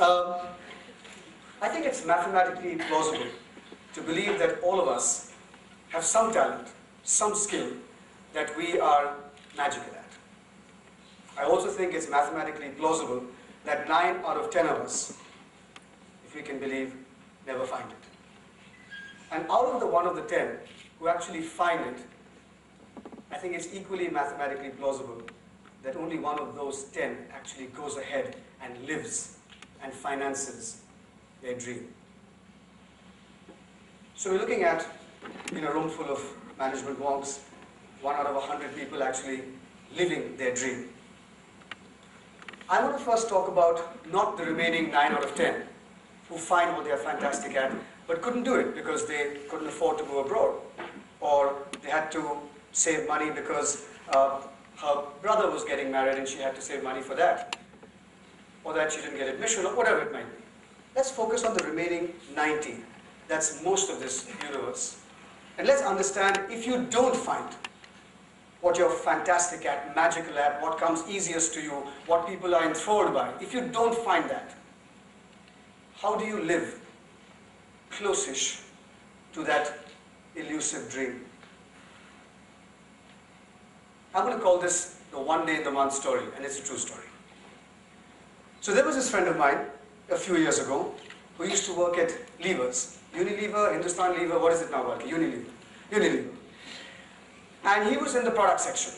I think it's mathematically plausible to believe that all of us have some talent, some skill that we are magical at. I also think it's mathematically plausible that 9 out of 10 of us, if we can believe, never find it. And out of the 1 of the 10 who actually find it, I think it's equally mathematically plausible that only 1 of those 10 actually goes ahead and lives and finances their dream. So we're looking at, in a room full of management wonks, 1 out of 100 people actually living their dream. I want to first talk about not the remaining 9 out of 10 who find what they are fantastic at, but couldn't do it because they couldn't afford to move abroad, or they had to save money because her brother was getting married and she had to save money for that, or that she didn't get admission, or whatever it might be. Let's focus on the remaining 90. That's most of this universe. And let's understand, if you don't find what you're fantastic at, magical at, what comes easiest to you, what people are enthralled by, if you don't find that, how do you live closest to that elusive dream? I'm going to call this the one day in the month story, and it's a true story. So there was this friend of mine a few years ago who used to work at Levers. Unilever, Hindustan Lever, what is it now? Unilever. Unilever. And he was in the product section,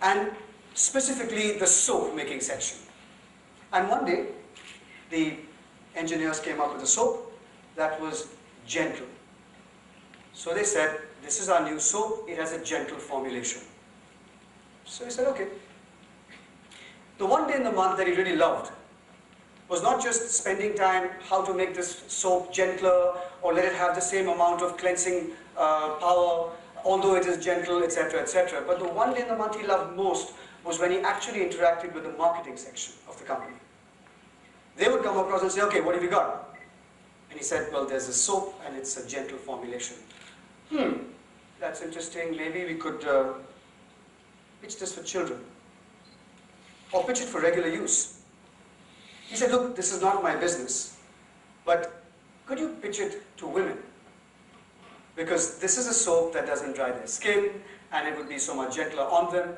and specifically the soap making section. And one day, the engineers came up with a soap that was gentle. So they said, this is our new soap, it has a gentle formulation. So he said, okay. The one day in the month that he really loved was not just spending time how to make this soap gentler or let it have the same amount of cleansing power, although it is gentle, etc., etc. But the one day in the month he loved most was when he actually interacted with the marketing section of the company. They would come across and say, okay, what have you got? And he said, well, there's a soap and it's a gentle formulation. That's interesting. Maybe we could pitch this for children or pitch it for regular use. He said, look, this is not my business, but could you pitch it to women? Because this is a soap that doesn't dry their skin and it would be so much gentler on them.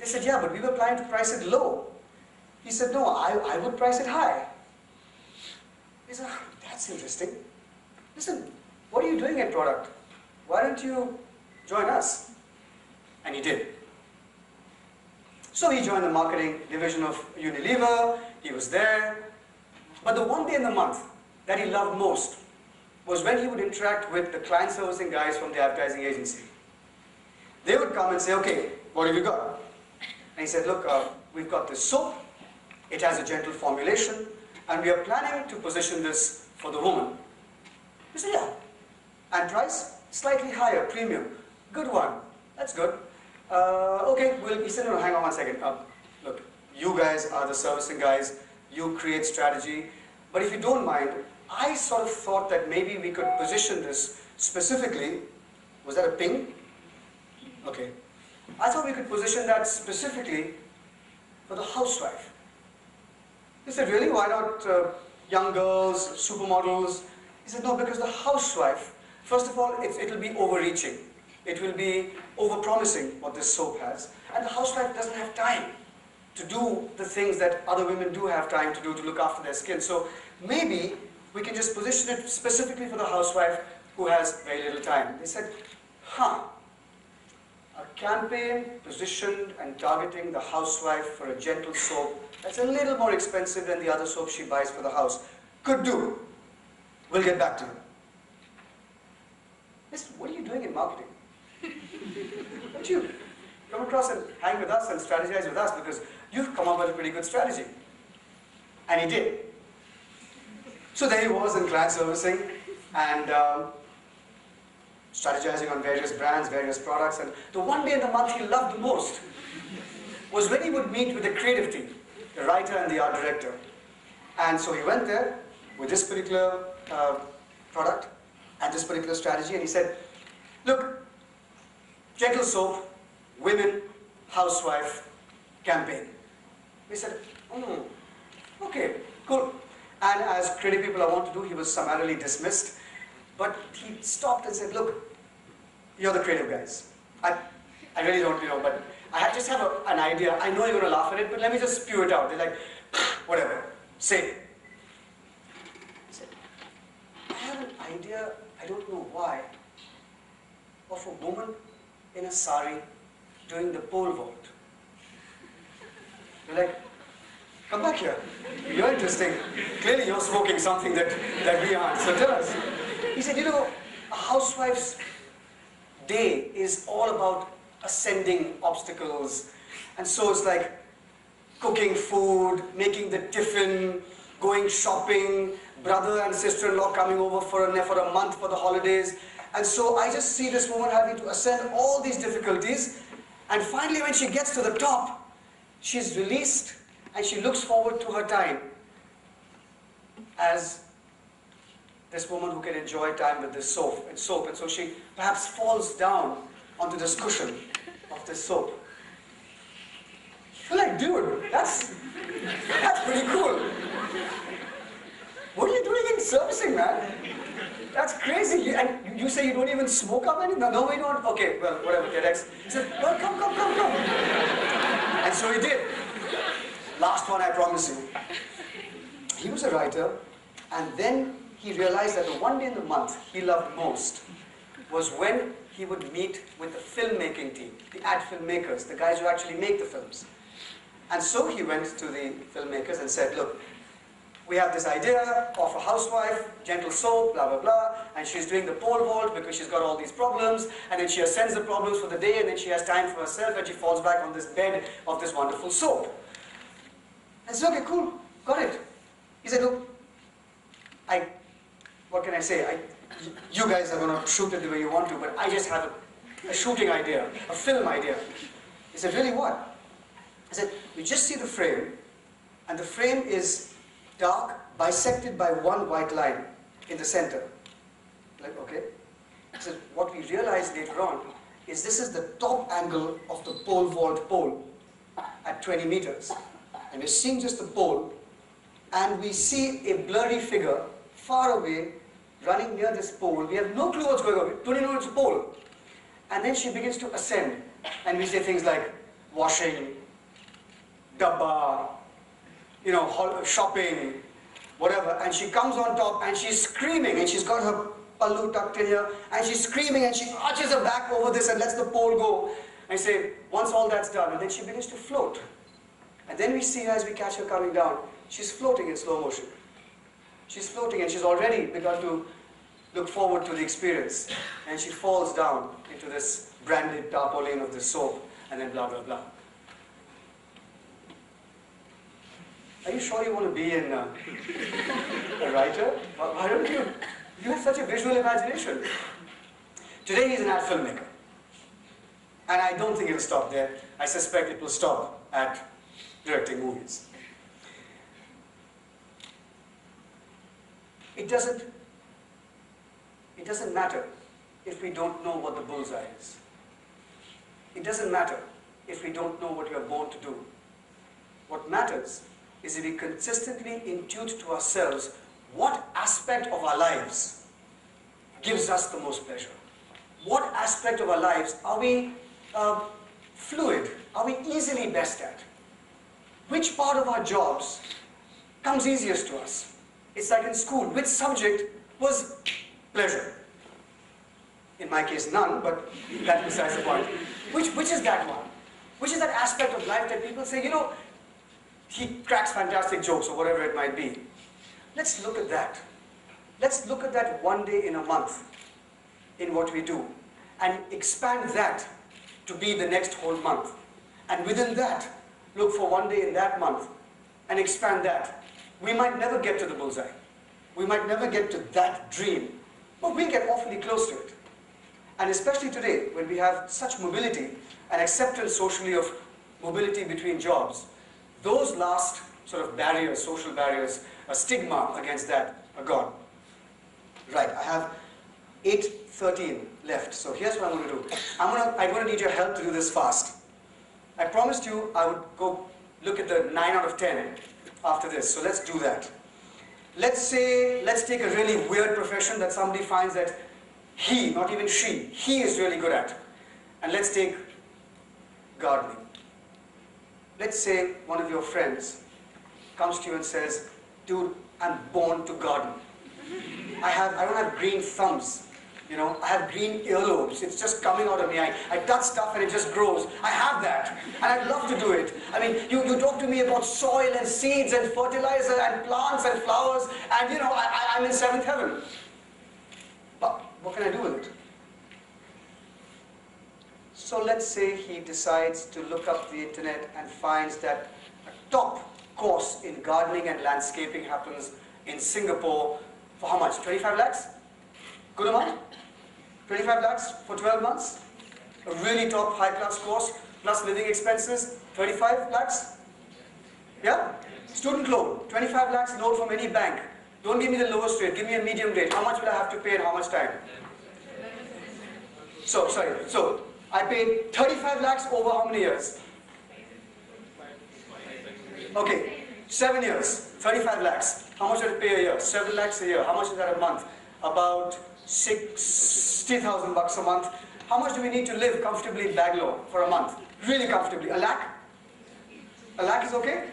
They said, yeah, but we were planning to price it low. He said, no, I would price it high. He said, oh, that's interesting. Listen, what are you doing at Product? Why don't you join us? And he did. So he joined the marketing division of Unilever. He was there. But the one day in the month that he loved most was when he would interact with the client servicing guys from the advertising agency. They would come and say, okay, what have you got? And he said, look, we've got this soap. It has a gentle formulation. And we are planning to position this for the woman. He said, yeah. And price? Slightly higher, premium. Good one. That's good. Okay, well, he said, no, hang on one second. Look, you guys are the servicing guys. You create strategy. But if you don't mind, I sort of thought that maybe we could position this specifically. Was that a ping? Okay. I thought we could position that specifically for the housewife. He said, really? Why not young girls, supermodels? He said, no, because the housewife, first of all, it'll be overreaching. It will be overpromising what this soap has. And the housewife doesn't have time to do the things that other women do have time to do to look after their skin. So maybe we can just position it specifically for the housewife who has very little time. They said, huh, a campaign positioned and targeting the housewife for a gentle soap that's a little more expensive than the other soap she buys for the house. Could do. We'll get back to you. Listen, what are you doing in marketing? Don't you come across and hang with us and strategize with us, because you've come up with a pretty good strategy. And he did. So there he was in client servicing and strategizing on various brands, various products. And the one day in the month he loved most was when he would meet with the creative team, the writer and the art director. And so he went there with this particular product and this particular strategy, and he said, look, gentle soap, women, housewife, campaign. We said, oh, okay, cool. And as credit people are wont to do, he was summarily dismissed. But he stopped and said, look, you're the creative guys. I really don't, but I just have an idea. I know you're going to laugh at it, but let me just spew it out. They're like, whatever, say it. He said, I have an idea, I don't know why, of a woman in a sari doing the pole vault. They're like, come back here. You're interesting. Clearly you're smoking something that we aren't, so tell us. He said, a housewife's day is all about ascending obstacles. And so it's like cooking food, making the tiffin, going shopping, brother and sister-in-law coming over for a month for the holidays. And so I just see this woman having to ascend all these difficulties. And finally, when she gets to the top, she's released and she looks forward to her time as this woman who can enjoy time with this soap. And so she perhaps falls down onto this cushion of this soap. You're like, dude, that's pretty cool. What are you doing in servicing, man? That's crazy. And you say you don't even smoke up anything? No, we don't. Okay, well, whatever, TEDx. He said, well, come. And so he did. Last one, I promise you. He was a writer, and then he realized that the one day in the month he loved most was when he would meet with the filmmaking team, the ad filmmakers, the guys who actually make the films. And so he went to the filmmakers and said, look, we have this idea of a housewife, gentle soap, blah, blah, blah, and she's doing the pole vault because she's got all these problems, and then she ascends the problems for the day, and then she has time for herself, and she falls back on this bed of this wonderful soap. I said, okay, cool, got it. He said, look, what can I say? You guys are going to shoot it the way you want to, but I just have a shooting idea, a film idea. He said, really what? I said, we just see the frame, and the frame is dark, bisected by one white line in the center. Like, okay. He said, what we realized later on is this is the top angle of the pole vault pole at 20 meters. And we're seeing just the pole, and we see a blurry figure far away running near this pole. We have no clue what's going on. We don't even know it's a pole. And then she begins to ascend, and we say things like washing, dabba, shopping, whatever. And she comes on top, and she's screaming, and she's got her pallu tucked in here, and she's screaming, and she arches her back over this and lets the pole go. And say, once all that's done, and then she begins to float. And then we see her as we catch her coming down. She's floating in slow motion. She's floating, and she's already begun to look forward to the experience. And she falls down into this branded tarpaulin of this soap, and then blah, blah, blah. Are you sure you want to be a writer? Why don't you? You have such a visual imagination. Today he's an ad filmmaker. And I don't think it'll stop there. I suspect it will stop at directing movies. It doesn't matter if we don't know what the bullseye is. It doesn't matter if we don't know what we are born to do. What matters is if we consistently intuit to ourselves what aspect of our lives gives us the most pleasure. What aspect of our lives are we fluid? Are we easily best at? Which part of our jobs comes easiest to us? It's like in school, which subject was pleasure? In my case, none, but that's besides the point. Which is that one? Which is that aspect of life that people say, he cracks fantastic jokes or whatever it might be. Let's look at that. Let's look at that one day in a month in what we do and expand that to be the next whole month. And within that, look for one day in that month and expand that. We might never get to the bullseye. We might never get to that dream, but we get awfully close to it. And especially today, when we have such mobility and acceptance socially of mobility between jobs, those last sort of barriers, social barriers, a stigma against that are gone. Right, I have 8:13 left, so here's what I'm going to do. I'm going to need your help to do this fast. I promised you I would go look at the 9 out of 10. after this. So let's do that. Let's take a really weird profession that somebody finds that he, not even she, he is really good at. And let's take gardening. Let's say one of your friends comes to you and says, dude, I'm born to garden. I don't have green thumbs, you know, I have green earlobes. It's just coming out of me. I touch stuff and it just grows. I have that, and I'd love to do it. I mean, you talk to me about soil and seeds and fertilizer and plants and flowers, and you know, I'm in seventh heaven. But what can I do with it? So let's say he decides to look up the internet and finds that a top course in gardening and landscaping happens in Singapore for how much? 25 lakhs? Good amount? 25 lakhs for 12 months? A really top high-class course plus living expenses, 35 lakhs? Yeah? Student loan, 25 lakhs loan from any bank. Don't give me the lowest rate, give me a medium rate. How much will I have to pay and how much time? So I paid 35 lakhs over how many years? Okay, 7 years, 35 lakhs. How much did I pay a year? 7 lakhs a year. How much is that a month? About 60,000 bucks a month. How much do we need to live comfortably in Bangalore for a month? Really comfortably. A lakh? A lakh is okay?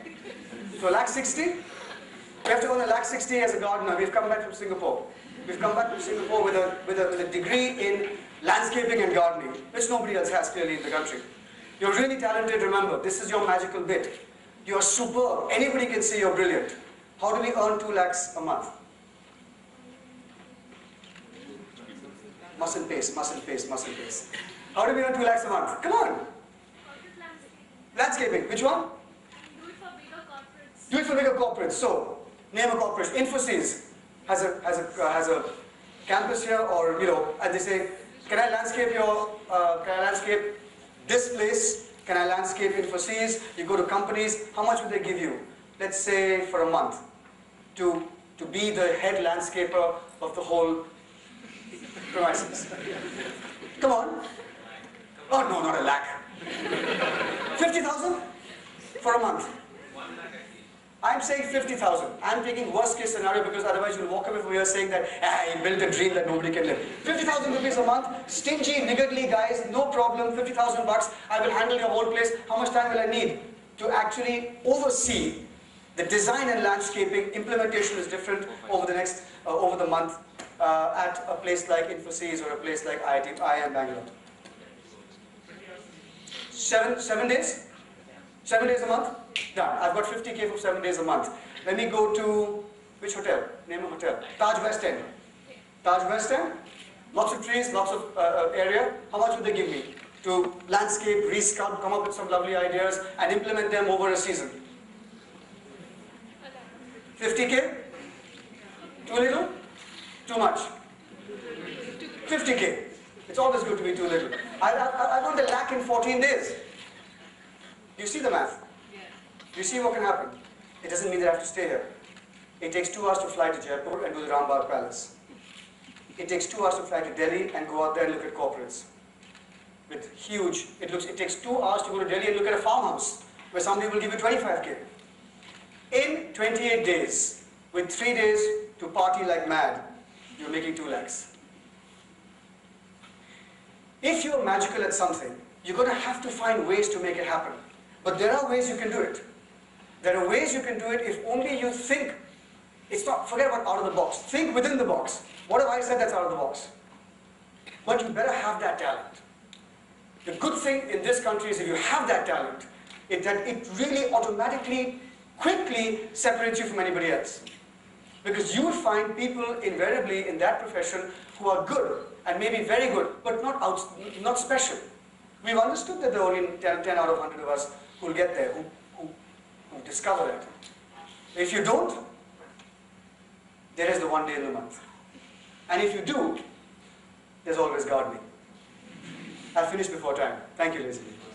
So a lakh 60? We have to earn a lakh 60 as a gardener. We've come back from Singapore. We've come back from Singapore with a degree in landscaping and gardening, which nobody else has clearly in the country. You're really talented, remember. This is your magical bit. You are superb. Anybody can see you're brilliant. How do we earn 2 lakhs a month? Muscle pace, muscle pace, muscle pace. How do we earn 2 lakhs a month? Come on. Landscaping. Which one? Do it for bigger corporates. Do it for bigger corporates. So, name a corporation. Infosys has a campus here, or you know, and they say, can I landscape your? Can I landscape this place? Can I landscape Infosys? You go to companies, how much would they give you? Let's say for a month, to be the head landscaper of the whole premises. Come on. Oh no, not a lakh. 50,000 for a month. I'm saying 50,000. I'm taking worst case scenario because otherwise you'll walk away from here saying that I built a dream that nobody can live. 50,000 rupees a month, stingy, niggardly guys, no problem, 50,000 bucks. I will handle your whole place. How much time will I need to actually oversee the design and landscaping? Implementation is different over the next, over the month at a place like Infosys or a place like IIM Bangalore. 7 days? 7 days a month? Done. I've got 50K for 7 days a month. Let me go to, which hotel? Name a hotel. Taj West End. Taj West End. Lots of trees, lots of area. How much would they give me to landscape, resculpt, come up with some lovely ideas and implement them over a season? 50K? Too little? Too much? 50K. It's always good to be too little. I want a lakh in 14 days. You see the math? You see what can happen? It doesn't mean that I have to stay here. It takes 2 hours to fly to Jaipur and do the Rambagh Palace. It takes 2 hours to fly to Delhi and go out there and look at corporates. With huge, it takes 2 hours to go to Delhi and look at a farmhouse where somebody will give you 25K. In 28 days, with 3 days to party like mad, you're making 2 lakhs. If you're magical at something, you're going to have to find ways to make it happen. But there are ways you can do it. There are ways you can do it if only you think. It's not, forget about out of the box. Think within the box. What have I said that's out of the box? But you better have that talent. The good thing in this country is if you have that talent, that it really automatically, quickly separates you from anybody else. Because you will find people invariably in that profession who are good and maybe very good, but not special. We've understood that there are only 10 out of 100 of us who will get there, who discover it. If you don't, there is the 1 day in the month. And if you do, there's always gardening. I'll finish before time. Thank you, ladies and gentlemen.